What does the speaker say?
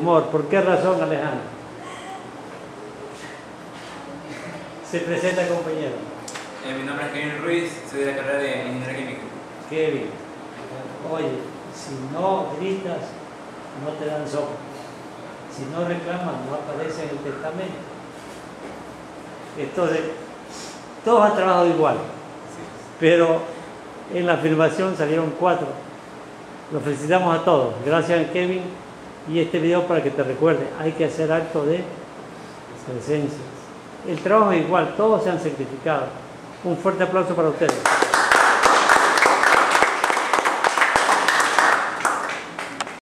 Humor, ¿por qué razón, Alejandro? Se presenta, compañero. Mi nombre es Kevin Ruiz, soy de la carrera de Ingeniería Química. Kevin, oye, si no gritas, no te dan sopa. Si no reclamas, no aparece en el testamento. Entonces, todos han trabajado igual, sí, pero en la filmación salieron 4. Los felicitamos a todos. Gracias, Kevin. Y este video para que te recuerde, hay que hacer acto de presencia. El trabajo es igual, todos se han sacrificado. Un fuerte aplauso para ustedes.